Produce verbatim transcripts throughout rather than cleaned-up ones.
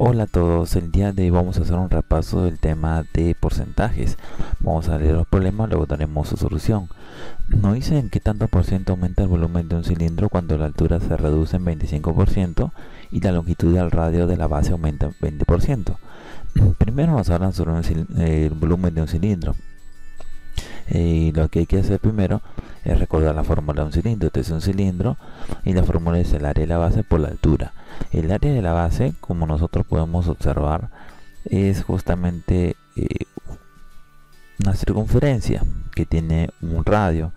Hola a todos, el día de hoy vamos a hacer un repaso del tema de porcentajes. Vamos a leer los problemas, luego daremos su solución. Nos dicen qué tanto por ciento aumenta el volumen de un cilindro cuando la altura se reduce en veinticinco por ciento y la longitud del radio de la base aumenta en veinte por ciento. Primero nos hablan sobre un, eh, el volumen de un cilindro. Y lo que hay que hacer primero es recordar la fórmula de un cilindro. Este es un cilindro y la fórmula es el área de la base por la altura. El área de la base, como nosotros podemos observar, es justamente eh, una circunferencia que tiene un radio.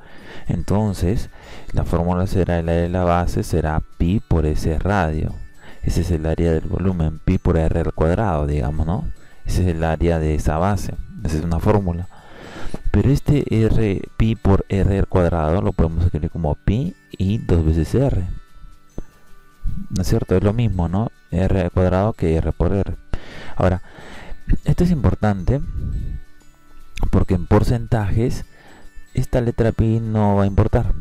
Entonces la fórmula será el área de la base será pi por ese radio. Ese es el área del volumen, pi por r al cuadrado, digamos, ¿no? Ese es el área de esa base, esa es una fórmula. Pero este r, pi por r al cuadrado, lo podemos escribir como pi y dos veces r, ¿no es cierto? Es lo mismo, ¿no? R al cuadrado que r por r. Ahora, esto es importante porque en porcentajes esta letra pi no va a importar,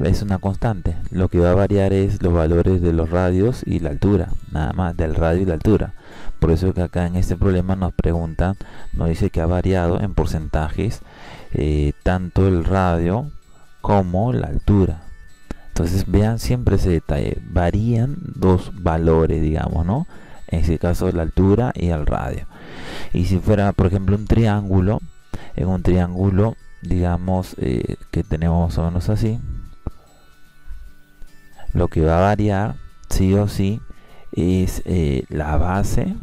es una constante. Lo que va a variar es los valores de los radios y la altura, nada más, del radio y la altura. Por eso que acá en este problema nos preguntan, nos dice que ha variado en porcentajes eh, tanto el radio como la altura. Entonces vean siempre ese detalle, varían dos valores, digamos, ¿no? En este caso la altura y el radio. Y si fuera por ejemplo un triángulo, en un triángulo digamos eh, que tenemos más o menos así, lo que va a variar sí o sí es eh, la base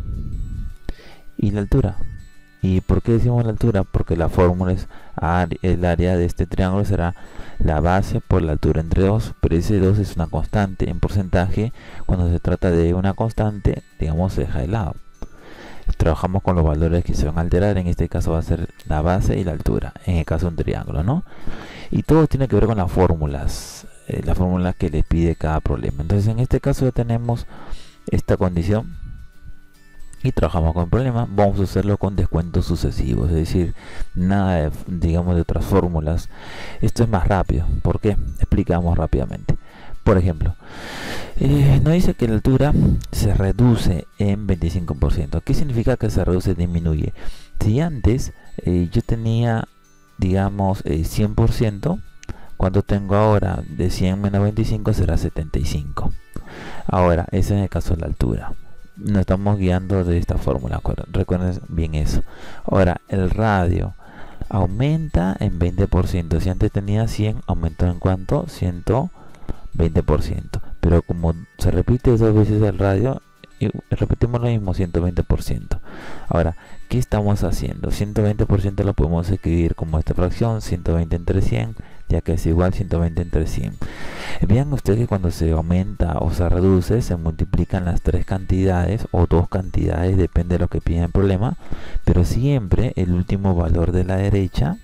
y la altura. ¿Y por qué decimos la altura? Porque la fórmula es el área de este triángulo será la base por la altura entre dos, pero ese dos es una constante. En porcentaje, cuando se trata de una constante, digamos, se deja de lado. Trabajamos con los valores que se van a alterar. En este caso va a ser la base y la altura, en el caso de un triángulo, ¿no? Y todo tiene que ver con las fórmulas, eh, las fórmulas que les pide cada problema. Entonces en este caso ya tenemos esta condición y trabajamos con el problema. Vamos a hacerlo con descuentos sucesivos, es decir, nada de, digamos, de otras fórmulas. Esto es más rápido. ¿Por qué? Explicamos rápidamente. Por ejemplo, eh, nos dice que la altura se reduce en veinticinco por ciento. ¿Qué significa que se reduce? Disminuye. Si antes eh, yo tenía, digamos, eh, cien por ciento, cuando tengo ahora de cien menos veinticinco será setenta y cinco. Ahora, ese es el caso de la altura. Nos estamos guiando de esta fórmula, recuerden bien eso. Ahora, el radio aumenta en veinte por ciento. Si antes tenía cien, aumentó en cuánto, ciento veinte por ciento, pero como se repite dos veces el radio, repetimos lo mismo, ciento veinte por ciento. Ahora, ¿qué estamos haciendo? ciento veinte por ciento lo podemos escribir como esta fracción, ciento veinte entre cien, ya que es igual ciento veinte entre cien. Vean ustedes que cuando se aumenta o se reduce, se multiplican las tres cantidades o dos cantidades, depende de lo que piden el problema, pero siempre el último valor de la derecha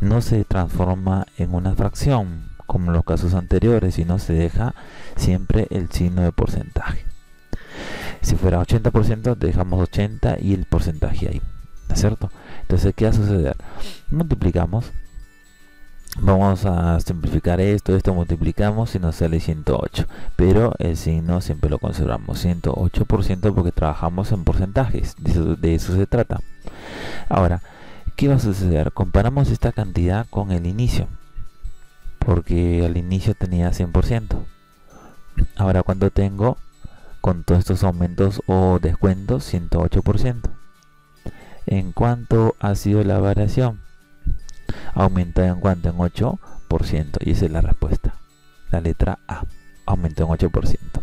no se transforma en una fracción, como en los casos anteriores, sino se deja siempre el signo de porcentaje. Si fuera ochenta por ciento, dejamos ochenta y el porcentaje ahí, ¿no es cierto? Entonces, ¿qué va a suceder? Multiplicamos. Vamos a simplificar esto, esto multiplicamos y nos sale ciento ocho, pero el signo siempre lo conservamos, ciento ocho por ciento, porque trabajamos en porcentajes, de eso, de eso se trata. Ahora, ¿qué va a suceder? Comparamos esta cantidad con el inicio, porque al inicio tenía cien por ciento. Ahora, cuando tengo con todos estos aumentos o descuentos, ciento ocho por ciento. ¿En cuánto ha sido la variación? Aumentó en cuánto, en ocho por ciento, y esa es la respuesta, la letra A, aumentó en ocho por ciento.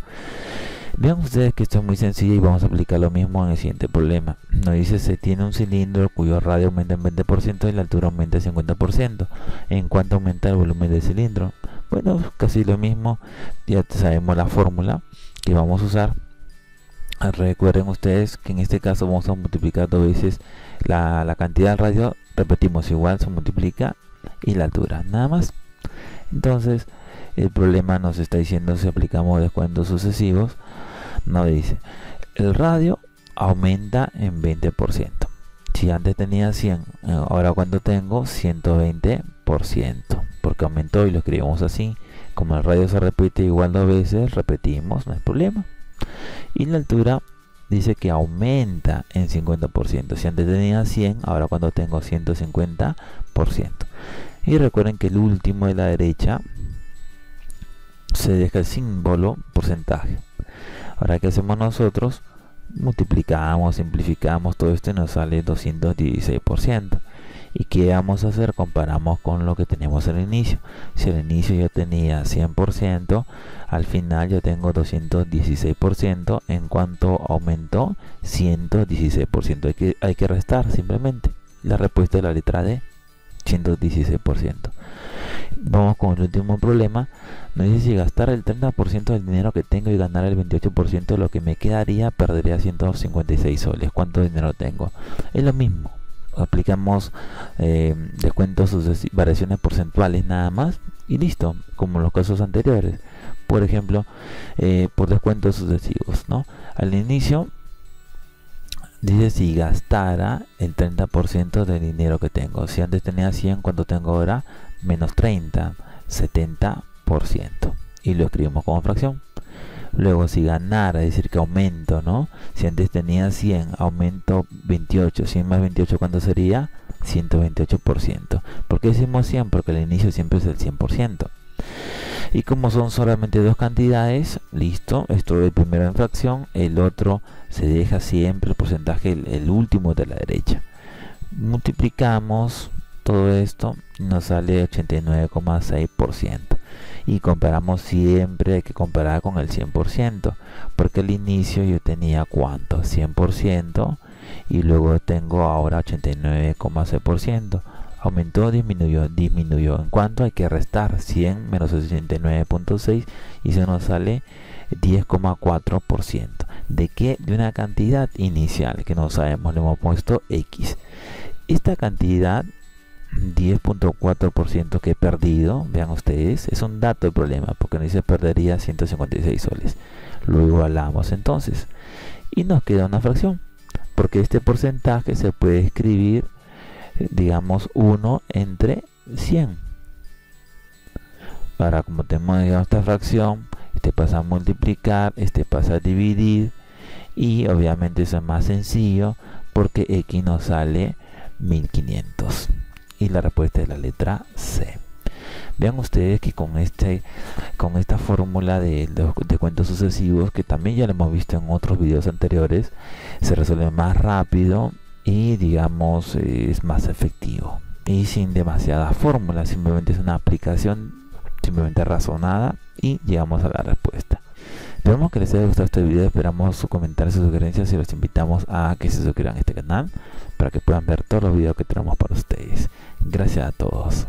Vean ustedes que esto es muy sencillo y vamos a aplicar lo mismo en el siguiente problema. Nos dice, se tiene un cilindro cuyo radio aumenta en veinte por ciento y la altura aumenta en cincuenta por ciento. ¿En cuánto aumenta el volumen del cilindro? Bueno, casi lo mismo, ya sabemos la fórmula que vamos a usar. Recuerden ustedes que en este caso vamos a multiplicar dos veces la, la cantidad del radio, repetimos igual, se multiplica, y la altura, nada más. Entonces, el problema nos está diciendo si aplicamos descuentos sucesivos. Nos dice, el radio aumenta en veinte por ciento. Si antes tenía cien, ahora cuando tengo ciento veinte por ciento, porque aumentó y lo escribimos así. Como el radio se repite igual dos veces, repetimos, no hay problema. Y la altura dice que aumenta en cincuenta por ciento. Si antes tenía cien, ahora cuando tengo ciento cincuenta por ciento. Y recuerden que el último de la derecha se deja el símbolo porcentaje. Ahora, ¿qué hacemos nosotros? Multiplicamos, simplificamos todo esto y nos sale doscientos dieciséis por ciento. ¿Y qué vamos a hacer? Comparamos con lo que teníamos al inicio. Si al inicio yo tenía cien por ciento, al final yo tengo doscientos dieciséis por ciento. ¿En cuanto aumentó? ciento dieciséis por ciento. Hay que, hay que restar simplemente. La respuesta es la letra D, ciento dieciséis por ciento. Vamos con el último problema. Nos dice si gastar el treinta por ciento del dinero que tengo y ganar el veintiocho por ciento de lo que me quedaría, perdería ciento cincuenta y seis soles. ¿Cuánto dinero tengo? Es lo mismo. Aplicamos eh, descuentos, variaciones porcentuales nada más y listo, como en los casos anteriores. Por ejemplo, eh, por descuentos sucesivos, ¿no? Al inicio dice si gastara el treinta por ciento del dinero que tengo. Si antes tenía cien, ¿cuánto tengo ahora? Menos treinta, setenta por ciento. Y lo escribimos como fracción. Luego si ganara, es decir que aumento, ¿no? Si antes tenía cien, aumento veintiocho, cien más veintiocho, ¿cuánto sería? ciento veintiocho por ciento. ¿Por qué decimos cien? Porque el inicio siempre es el cien por ciento. Y como son solamente dos cantidades, listo, esto es el primero en fracción, el otro se deja siempre el porcentaje, el, el último de la derecha. Multiplicamos todo esto, nos sale ochenta y nueve coma seis por ciento. Y comparamos siempre, hay que comparar con el cien por ciento, porque al inicio yo tenía ¿cuánto? cien por ciento, y luego tengo ahora ochenta y nueve coma seis por ciento. Aumentó, disminuyó, disminuyó. ¿En cuánto? Hay que restar cien menos ochenta y nueve coma seis y se nos sale diez coma cuatro por ciento. ¿De qué? De una cantidad inicial que no sabemos, le hemos puesto X. Esta cantidad, diez coma cuatro por ciento que he perdido, vean ustedes, es un dato de problema porque nos dice perdería ciento cincuenta y seis soles. Lo igualamos entonces y nos queda una fracción, porque este porcentaje se puede escribir, digamos, uno entre cien. Ahora, como tenemos, digamos, esta fracción, este pasa a multiplicar, este pasa a dividir y obviamente eso es más sencillo porque X nos sale mil quinientos. Y la respuesta es la letra C. Vean ustedes que con este con esta fórmula de los descuentos sucesivos, que también ya lo hemos visto en otros videos anteriores, se resuelve más rápido y, digamos, es más efectivo. Y sin demasiadas fórmulas, simplemente es una aplicación simplemente razonada y llegamos a la respuesta. Esperamos que les haya gustado este video, esperamos sus comentarios, sus sugerencias y los invitamos a que se suscriban a este canal para que puedan ver todos los videos que tenemos para ustedes. Gracias a todos.